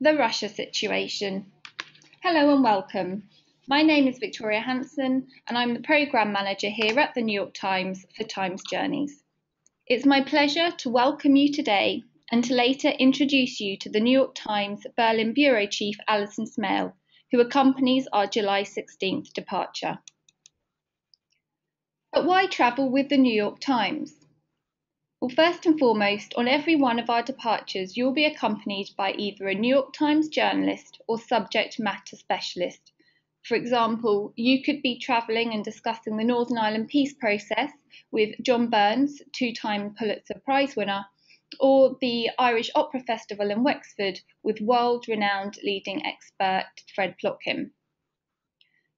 The Russia situation. Hello and welcome. My name is Victoria Hansen and I'm the Programme Manager here at The New York Times for Times Journeys. It's my pleasure to welcome you today and to later introduce you to The New York Times Berlin Bureau Chief Alison Smale, who accompanies our July 16th departure. But why travel with The New York Times? Well, first and foremost, on every one of our departures, you'll be accompanied by either a New York Times journalist or subject matter specialist. For example, you could be travelling and discussing the Northern Ireland peace process with John Burns, two-time Pulitzer Prize winner, or the Irish Opera Festival in Wexford with world-renowned leading expert Fred Plotkin.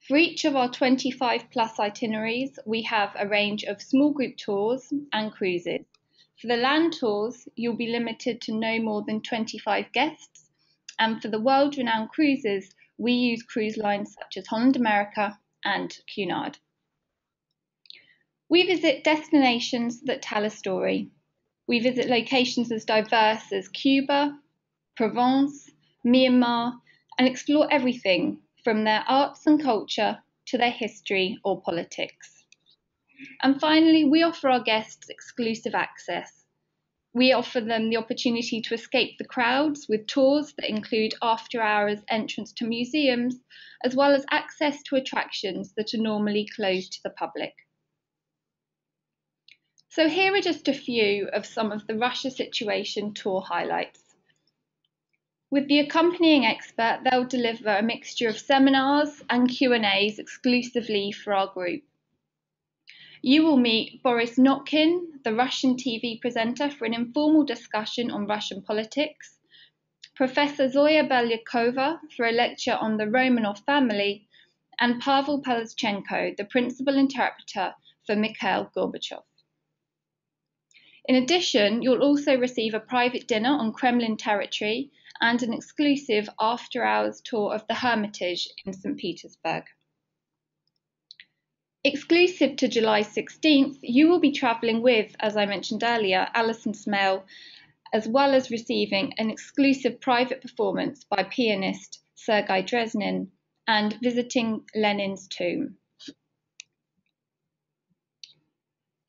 For each of our 25-plus itineraries, we have a range of small group tours and cruises. For the land tours, you'll be limited to no more than 25 guests, and for the world-renowned cruises, we use cruise lines such as Holland America and Cunard. We visit destinations that tell a story. We visit locations as diverse as Cuba, Provence, Myanmar, and explore everything from their arts and culture to their history or politics. And finally, we offer our guests exclusive access. We offer them the opportunity to escape the crowds with tours that include after-hours entrance to museums, as well as access to attractions that are normally closed to the public. So here are just a few of some of the Russia situation tour highlights. With the accompanying expert, they'll deliver a mixture of seminars and Q&As exclusively for our group. You will meet Boris Notkin, the Russian TV presenter, for an informal discussion on Russian politics, Professor Zoya Belyakova for a lecture on the Romanov family, and Pavel Palazchenko, the principal interpreter for Mikhail Gorbachev. In addition, you'll also receive a private dinner on Kremlin territory and an exclusive after-hours tour of the Hermitage in St. Petersburg. Exclusive to July 16th, you will be travelling with, as I mentioned earlier, Alison Smale, as well as receiving an exclusive private performance by pianist Sergei Dresnin and visiting Lenin's tomb.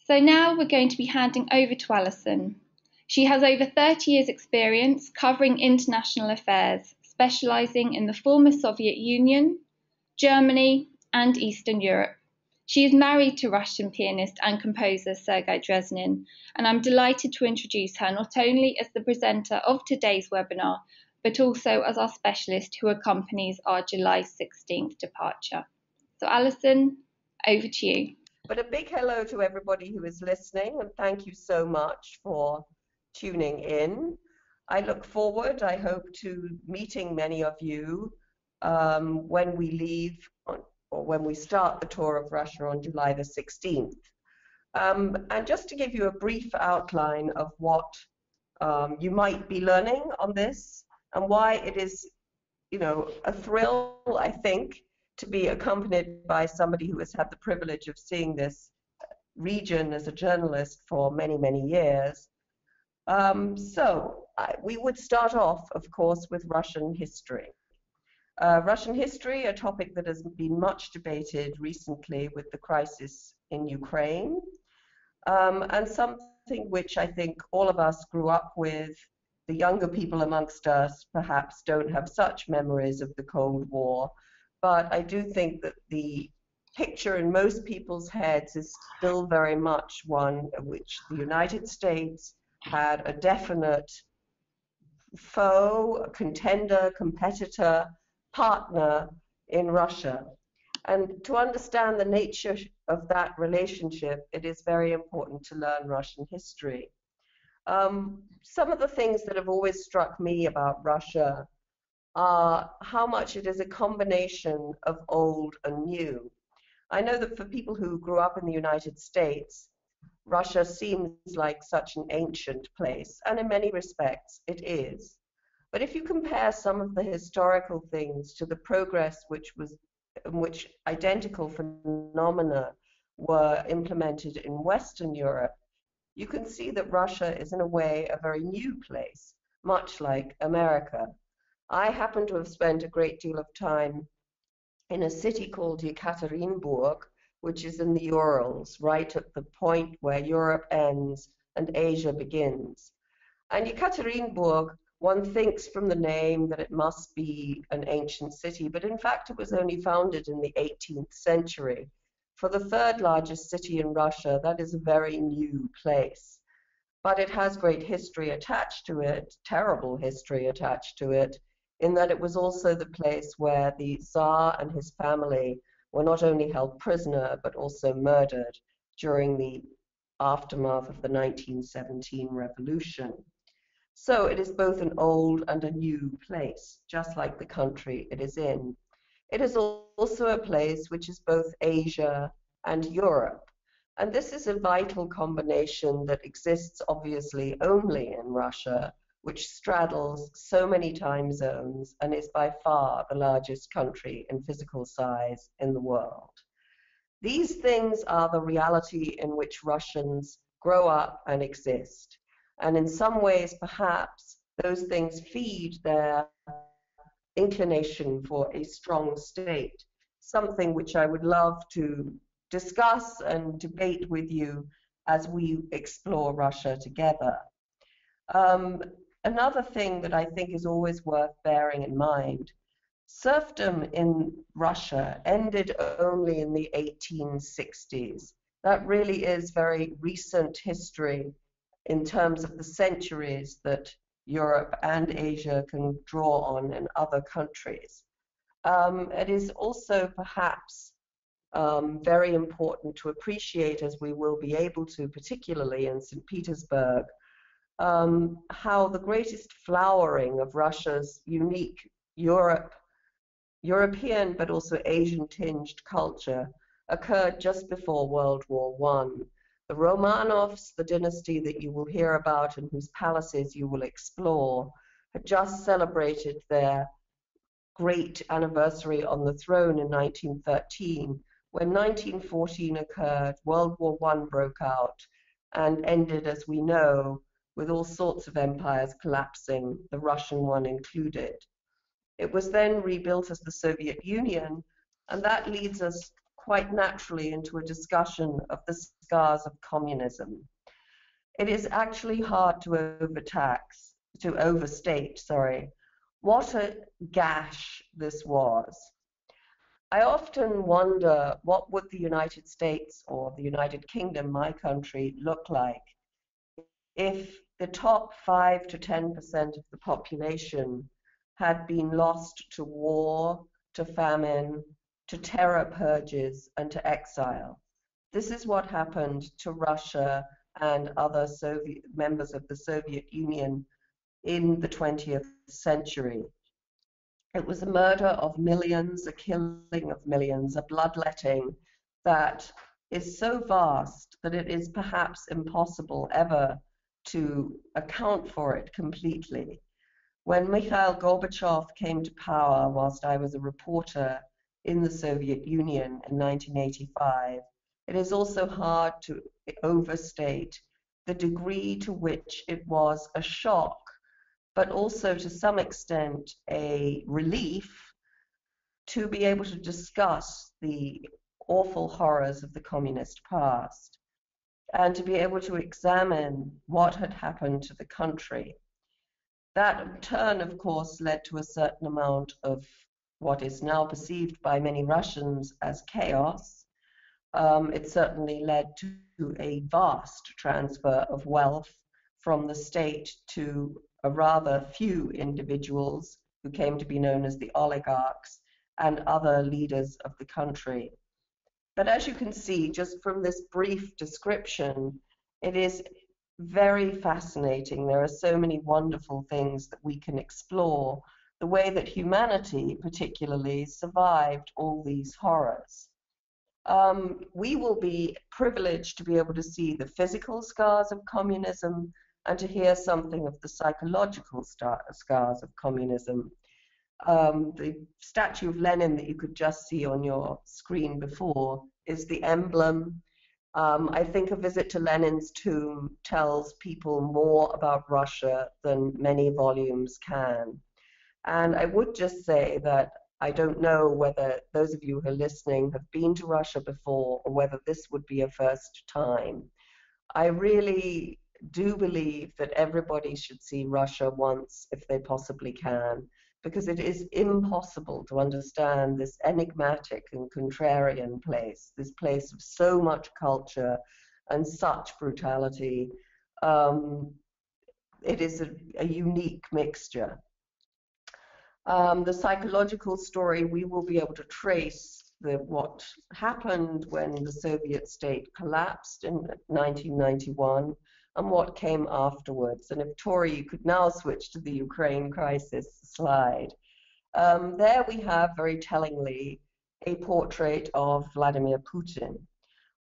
So now we're going to be handing over to Alison. She has over 30 years' experience covering international affairs, specialising in the former Soviet Union, Germany and Eastern Europe. She is married to Russian pianist and composer Sergei Dresnin, and I'm delighted to introduce her not only as the presenter of today's webinar, but also as our specialist who accompanies our July 16th departure. So Alison, over to you. But a big hello to everybody who is listening, and thank you so much for tuning in. I look forward, I hope, to meeting many of you when we leave or when we start the tour of Russia on July the 16th. And just to give you a brief outline of what you might be learning on this and why it is, you know, a thrill, I think, to be accompanied by somebody who has had the privilege of seeing this region as a journalist for many, many years. We would start off, of course, with Russian history. Russian history, a topic that has been much debated recently with the crisis in Ukraine, and something which I think all of us grew up with. The younger people amongst us perhaps don't have such memories of the Cold War, but I do think that the picture in most people's heads is still very much one which the United States had a definite foe, a contender, competitor, partner in Russia. And to understand the nature of that relationship, it is very important to learn Russian history. Some of the things that have always struck me about Russia are how much it is a combination of old and new. I know that for people who grew up in the United States, Russia seems like such an ancient place, and in many respects it is. But if you compare some of the historical things to the progress in which identical phenomena were implemented in Western Europe, you can see that Russia is in a way a very new place, much like America. I happen to have spent a great deal of time in a city called Yekaterinburg, which is in the Urals, right at the point where Europe ends and Asia begins. And Yekaterinburg, one thinks from the name that it must be an ancient city, but in fact it was only founded in the 18th century. For the third largest city in Russia, that is a very new place. But it has great history attached to it, terrible history attached to it, in that it was also the place where the Tsar and his family were not only held prisoner, but also murdered during the aftermath of the 1917 revolution. So it is both an old and a new place, just like the country it is in. It is also a place which is both Asia and Europe. And this is a vital combination that exists obviously only in Russia, which straddles so many time zones and is by far the largest country in physical size in the world. These things are the reality in which Russians grow up and exist. And in some ways, perhaps, those things feed their inclination for a strong state, something which I would love to discuss and debate with you as we explore Russia together. Another thing that I think is always worth bearing in mind, serfdom in Russia ended only in the 1860s. That really is very recent history in terms of the centuries that Europe and Asia can draw on in other countries. It is also perhaps very important to appreciate, as we will be able to, particularly in St. Petersburg, how the greatest flowering of Russia's unique European but also Asian-tinged culture occurred just before World War I. The Romanovs, the dynasty that you will hear about and whose palaces you will explore, had just celebrated their great anniversary on the throne in 1913. When 1914 occurred, World War I broke out and ended, as we know, with all sorts of empires collapsing, the Russian one included. It was then rebuilt as the Soviet Union, and that leads us quite naturally into a discussion of the scars of communism. It is actually hard to overstate what a gash this was. I often wonder, what would the United States or the United Kingdom, my country, look like if the top 5 to 10% of the population had been lost to war, to famine, to terror purges, and to exile. This is what happened to Russia and other Soviet members of the Soviet Union in the 20th century. It was a murder of millions, a killing of millions, a bloodletting that is so vast that it is perhaps impossible ever to account for it completely. When Mikhail Gorbachev came to power whilst I was a reporter in the Soviet Union in 1985, it is also hard to overstate the degree to which it was a shock, but also to some extent a relief to be able to discuss the awful horrors of the communist past, and to be able to examine what had happened to the country. That in turn, of course, led to a certain amount of what is now perceived by many Russians as chaos. It certainly led to a vast transfer of wealth from the state to a rather few individuals who came to be known as the oligarchs and other leaders of the country. But as you can see, just from this brief description, it is very fascinating. There are so many wonderful things that we can explore. The way that humanity, particularly, survived all these horrors. We will be privileged to be able to see the physical scars of communism and to hear something of the psychological scars of communism. The statue of Lenin that you could just see on your screen before is the emblem. I think a visit to Lenin's tomb tells people more about Russia than many volumes can. And I would just say that I don't know whether those of you who are listening have been to Russia before or whether this would be a first time. I really do believe that everybody should see Russia once if they possibly can, because it is impossible to understand this enigmatic and contrarian place, this place of so much culture and such brutality. It is a unique mixture. The psychological story, we will be able to trace what happened when the Soviet state collapsed in 1991 and what came afterwards. And if Tori, you could now switch to the Ukraine crisis slide. There we have, very tellingly, a portrait of Vladimir Putin.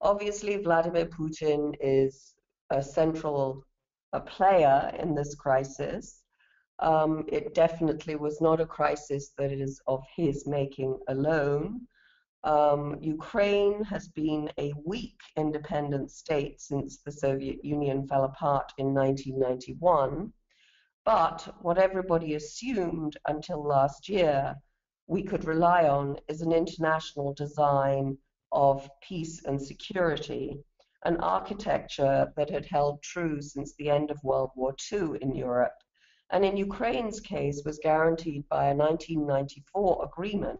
Obviously, Vladimir Putin is a central player in this crisis. It definitely was not a crisis that is of his making alone. Ukraine has been a weak independent state since the Soviet Union fell apart in 1991. But what everybody assumed until last year we could rely on is an international design of peace and security, an architecture that had held true since the end of World War II in Europe, and in Ukraine's case was guaranteed by a 1994 agreement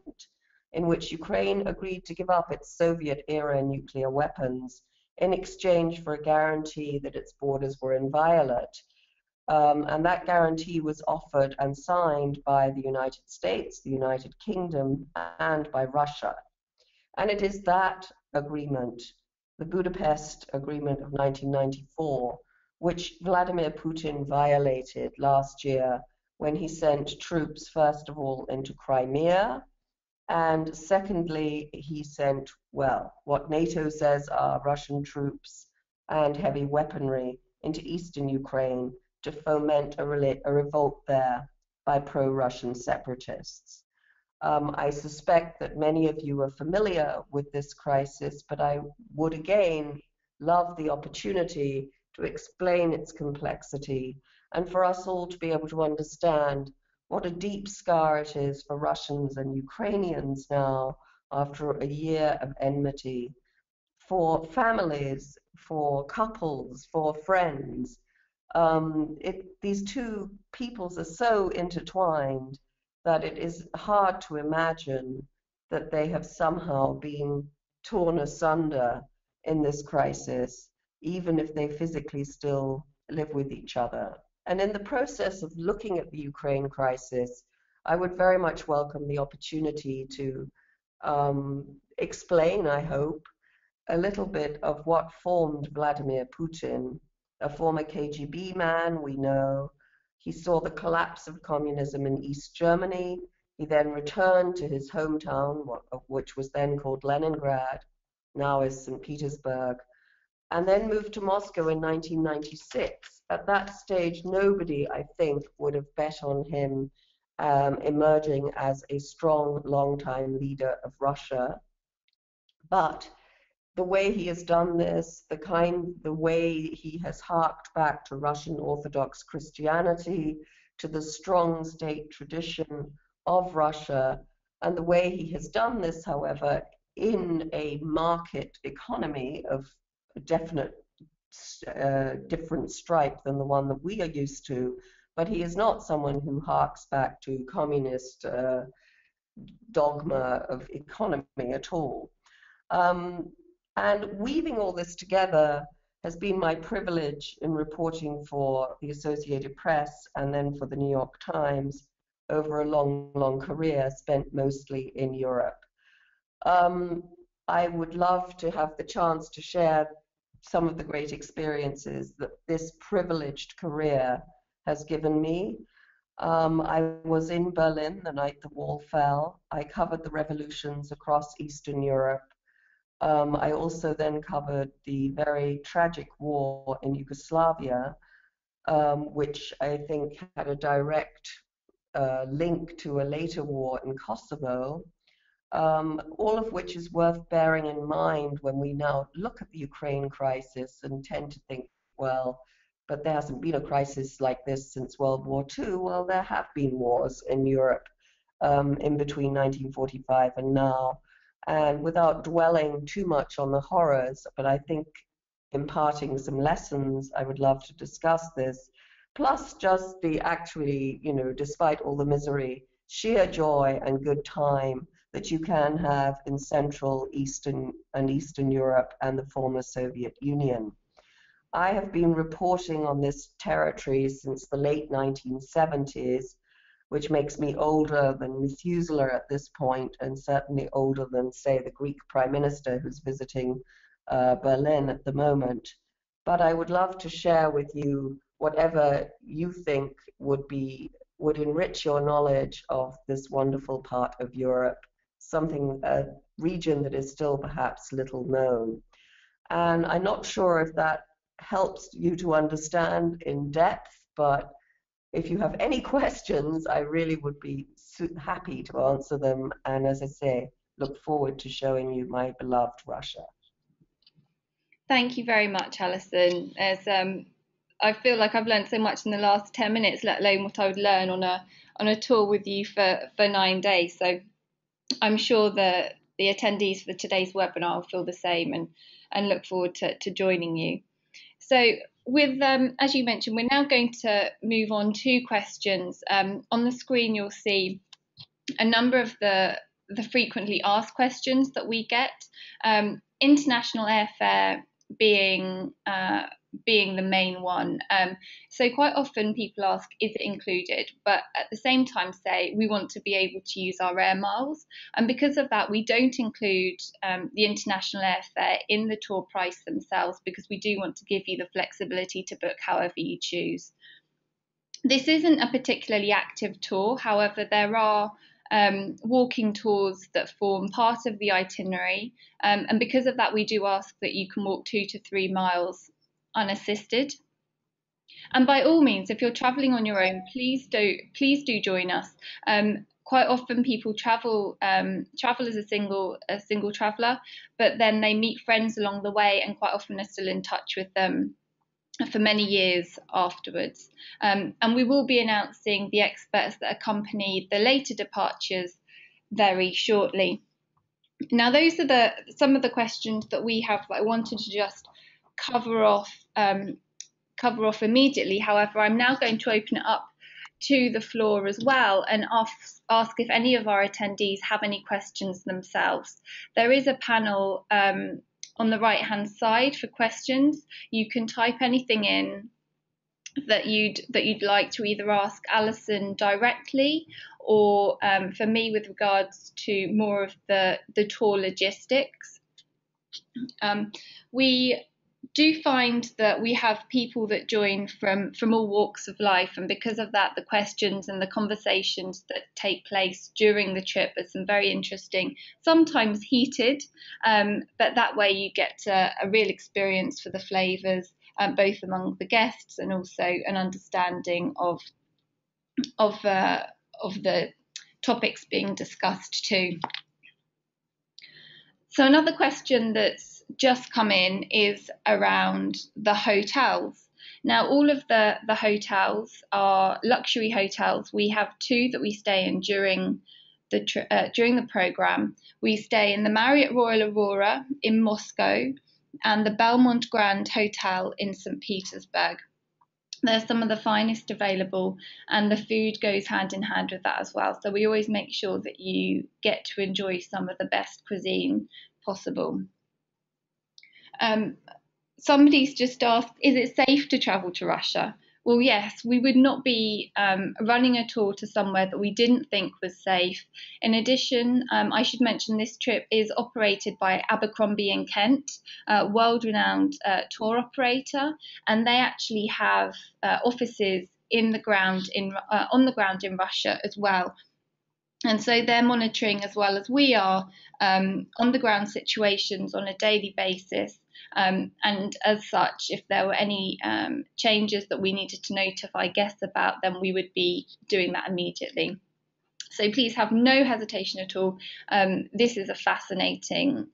in which Ukraine agreed to give up its Soviet-era nuclear weapons in exchange for a guarantee that its borders were inviolate. And that guarantee was offered and signed by the United States, the United Kingdom, and by Russia. And it is that agreement, the Budapest Agreement of 1994, which Vladimir Putin violated last year when he sent troops, first of all, into Crimea, and secondly, he sent, well, what NATO says are Russian troops and heavy weaponry into eastern Ukraine to foment a revolt there by pro-Russian separatists. I suspect that many of you are familiar with this crisis, but I would again love the opportunity to explain its complexity, and for us all to be able to understand what a deep scar it is for Russians and Ukrainians now, after a year of enmity, for families, for couples, for friends. These two peoples are so intertwined that it is hard to imagine that they have somehow been torn asunder in this crisis, even if they physically still live with each other. And in the process of looking at the Ukraine crisis, I would very much welcome the opportunity to explain, I hope, a little bit of what formed Vladimir Putin, a former KGB man, we know. He saw the collapse of communism in East Germany. He then returned to his hometown, which was then called Leningrad, now is St. Petersburg, and then moved to Moscow in 1996. At that stage, nobody, I think, would have bet on him emerging as a strong, long-time leader of Russia. But the way he has done this, the way he has harked back to Russian Orthodox Christianity, to the strong state tradition of Russia, and the way he has done this, however, in a market economy of a definite different stripe than the one that we are used to, but he is not someone who harks back to communist dogma of economy at all. And weaving all this together has been my privilege in reporting for the Associated Press and then for the New York Times over a long, long career spent mostly in Europe. I would love to have the chance to share some of the great experiences that this privileged career has given me. I was in Berlin the night the wall fell. I covered the revolutions across Eastern Europe. I also then covered the very tragic war in Yugoslavia, which I think had a direct link to a later war in Kosovo. All of which is worth bearing in mind when we now look at the Ukraine crisis and tend to think, well, but there hasn't been a crisis like this since World War II. Well, there have been wars in Europe in between 1945 and now. And without dwelling too much on the horrors, but I think imparting some lessons, I would love to discuss this. Plus just the actually, you know, despite all the misery, sheer joy and good time that you can have in Central, Eastern and Eastern Europe and the former Soviet Union. I have been reporting on this territory since the late 1970s, which makes me older than Methuselah at this point, and certainly older than, say, the Greek Prime Minister who's visiting Berlin at the moment. But I would love to share with you whatever you think would enrich your knowledge of this wonderful part of Europe, a region that is still perhaps little known. And I'm not sure if that helps you to understand in depth, but if you have any questions, I really would be happy to answer them. And as I say, look forward to showing you my beloved Russia. Thank you very much, Alison. I feel like I've learned so much in the last 10 minutes, let alone what I would learn on a tour with you for 9 days. So I'm sure that the attendees for today's webinar will feel the same and look forward to joining you. So with, as you mentioned, we're now going to move on to questions. On the screen, you'll see a number of the frequently asked questions that we get. International airfare being the main one. So quite often people ask, is it included? But at the same time say, we want to be able to use our air miles. And because of that, we don't include the international airfare in the tour price themselves, because we do want to give you the flexibility to book however you choose. This isn't a particularly active tour. However, there are walking tours that form part of the itinerary. And because of that, we do ask that you can walk 2 to 3 miles unassisted. And by all means, if you're traveling on your own, please do join us. Quite often people travel as a single traveler, but then they meet friends along the way and quite often are still in touch with them for many years afterwards. And we will be announcing the experts that accompany the later departures very shortly. Now, those are some of the questions that we have that I wanted to just cover off immediately. However, I'm now going to open it up to the floor as well and ask if any of our attendees have any questions themselves. There is a panel on the right hand side for questions. You can type anything in that you'd like to either ask Alison directly or for me with regards to more of the tour logistics. We do find that we have people that join from all walks of life, and because of that, the questions and the conversations that take place during the trip are some very interesting, sometimes heated, but that way you get a real experience for the flavours, both among the guests and also an understanding of the topics being discussed too. So another question that's just come in is around the hotels. Now, all of the hotels are luxury hotels. We have 2 that we stay in during the program. We stay in the Marriott Royal Aurora in Moscow and the Belmont Grand Hotel in St. Petersburg. They're some of the finest available, and the food goes hand in hand with that as well. So we always make sure that you get to enjoy some of the best cuisine possible. Somebody's just asked, is it safe to travel to Russia? Well, yes, we would not be running a tour to somewhere that we didn't think was safe. In addition, I should mention this trip is operated by Abercrombie and Kent, a world-renowned tour operator, and they actually have offices on the ground in Russia as well. And so they're monitoring, as well as we are, on-the-ground situations on a daily basis. And as such, if there were any changes that we needed to notify guests about, then we would be doing that immediately. So please have no hesitation at all. This is a fascinating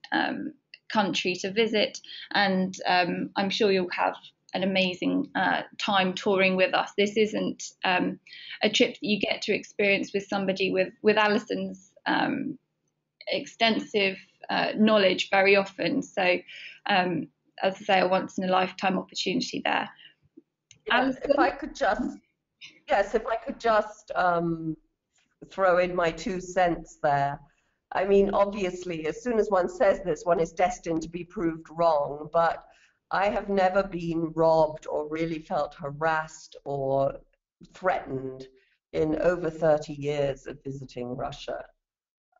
country to visit, and I'm sure you'll have an amazing time touring with us. This isn't a trip that you get to experience with somebody with Alison's extensive knowledge very often. So as I say, a once in a lifetime opportunity there. Alison? If I could just throw in my 2 cents there. I mean, obviously, as soon as one says this, one is destined to be proved wrong, but I have never been robbed or really felt harassed or threatened in over 30 years of visiting Russia.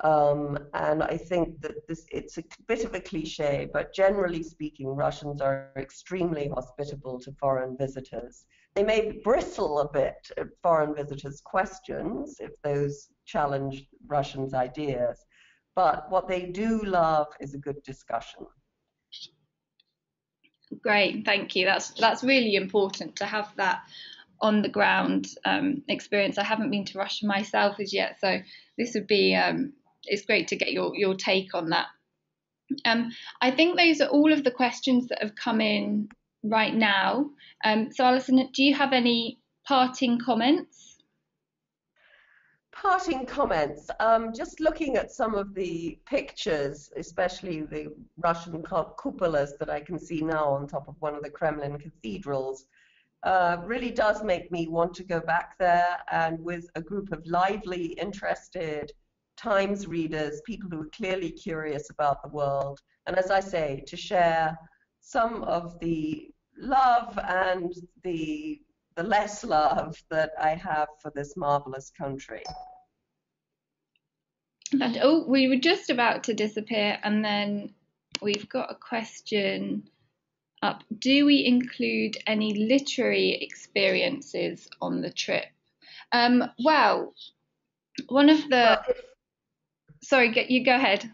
And I think that it's a bit of a cliche, but generally speaking, Russians are extremely hospitable to foreign visitors. They may bristle a bit at foreign visitors' questions if those challenge Russians' ideas, but what they do love is a good discussion. Great, thank you. That's really important to have that on the ground experience. I haven't been to Russia myself as yet, so this would be it's great to get your take on that. I think those are all of the questions that have come in right now. So Alison, do you have any parting comments? Parting comments. Just looking at some of the pictures, especially the Russian cupolas that I can see now on top of one of the Kremlin cathedrals, really does make me want to go back there, and with a group of lively, interested Times readers, people who are clearly curious about the world, and as I say, to share some of the love and the less love that I have for this marvelous country. And, oh, we were just about to disappear, and then we've got a question up. Do we include any literary experiences on the trip? Well, one of the... Sorry, you go ahead.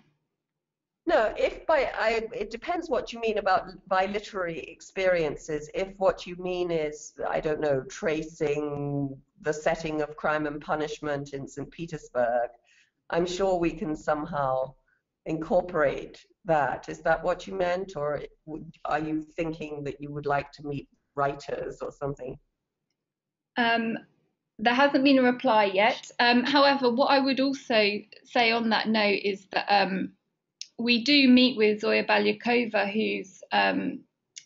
No, it depends what you mean by literary experiences. If what you mean is, I don't know, tracing the setting of Crime and Punishment in St. Petersburg, I'm sure we can somehow incorporate that. Is that what you meant, or are you thinking that you would like to meet writers or something? There hasn't been a reply yet. However, what I would also say on that note is that we do meet with Zoya Belyakova, who's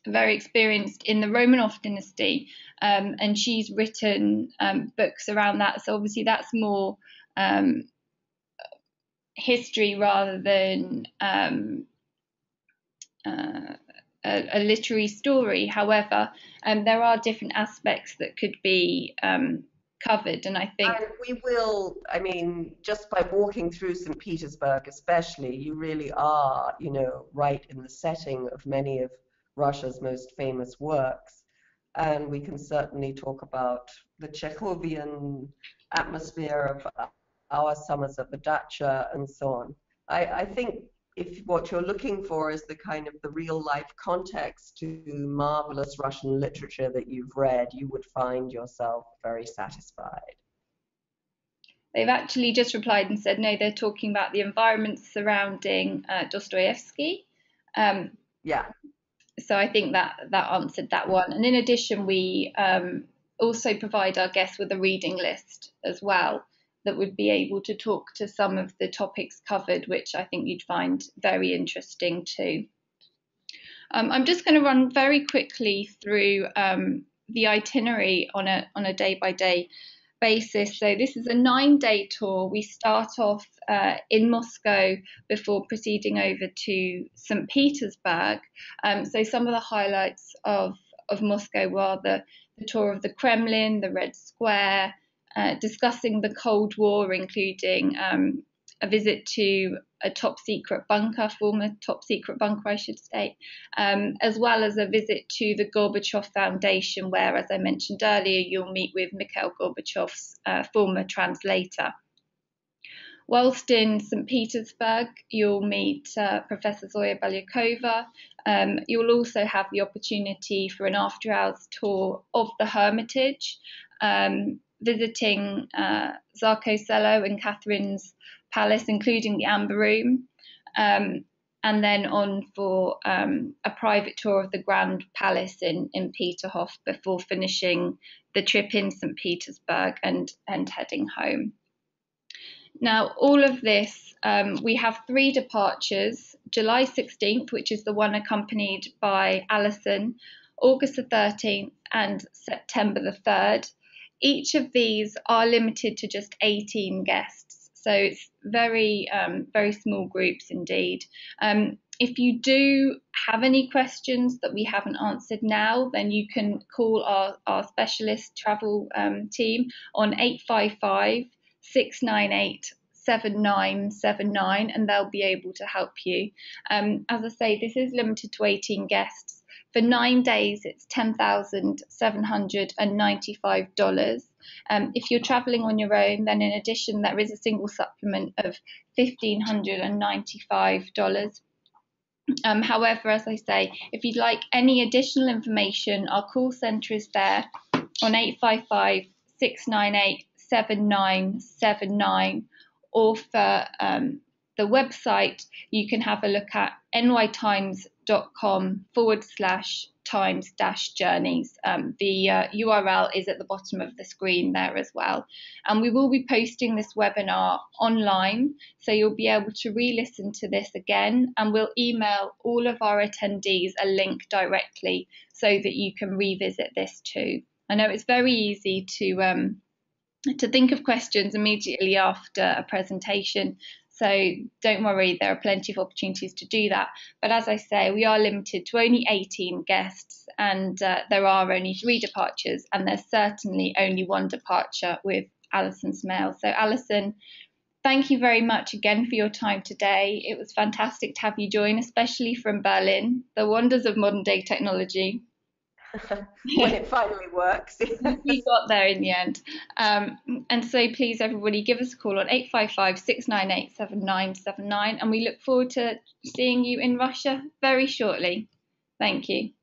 very experienced in the Romanov dynasty, and she's written books around that. So obviously that's more history rather than a literary story. However, there are different aspects that could be covered, and I think... And we will, I mean, just by walking through St. Petersburg especially, you really are, you know, right in the setting of many of Russia's most famous works, and we can certainly talk about the Chekhovian atmosphere of our summers at the dacha and so on. I think if what you're looking for is the kind of the real-life context to marvelous Russian literature that you've read, you would find yourself very satisfied. They've actually just replied and said, no, they're talking about the environment surrounding Dostoevsky. Yeah. So I think that answered that one. And in addition, we also provide our guests with a reading list as well, that would be able to talk to some of the topics covered, which I think you'd find very interesting too. I'm just going to run very quickly through the itinerary on a day-by-day basis. So this is a 9-day tour. We start off in Moscow before proceeding over to St. Petersburg. So some of the highlights of Moscow were the tour of the Kremlin, the Red Square, discussing the Cold War, including a visit to a former top secret bunker, I should say, as well as a visit to the Gorbachev Foundation, where, as I mentioned earlier, you'll meet with Mikhail Gorbachev's former translator. Whilst in St. Petersburg, you'll meet Professor Zoya Belyakova. You'll also have the opportunity for an after-hours tour of the Hermitage, visiting Zarco Sello and Catherine's Palace, including the Amber Room. and then on for a private tour of the Grand Palace in Peterhof before finishing the trip in St. Petersburg and heading home. Now, all of this, we have three departures, July 16th, which is the one accompanied by Alison, August the 13th and September the 3rd. Each of these are limited to just 18 guests, so it's very small groups indeed. If you do have any questions that we haven't answered now, then you can call our specialist travel team on 855-698-7979 and they'll be able to help you. As I say, this is limited to 18 guests. For 9 days, it's $10,795. If you're travelling on your own, then in addition, there is a single supplement of $1,595. However, as I say, if you'd like any additional information, our call centre is there on 855-698-7979, or for the website, you can have a look at nytimes.com/times-journeys. The URL is at the bottom of the screen there as well. And we will be posting this webinar online, so you'll be able to re-listen to this again, and we'll email all of our attendees a link directly so that you can revisit this too. I know it's very easy to think of questions immediately after a presentation, so don't worry, there are plenty of opportunities to do that. But as I say, we are limited to only 18 guests, and there are only 3 departures, and there's certainly only one departure with Alison Smale. So Alison, thank you very much again for your time today. It was fantastic to have you join, especially from Berlin, the wonders of modern day technology. When it finally works. We got there in the end. And so please, everybody, give us a call on 855-698-7979, and we look forward to seeing you in Russia very shortly. Thank you.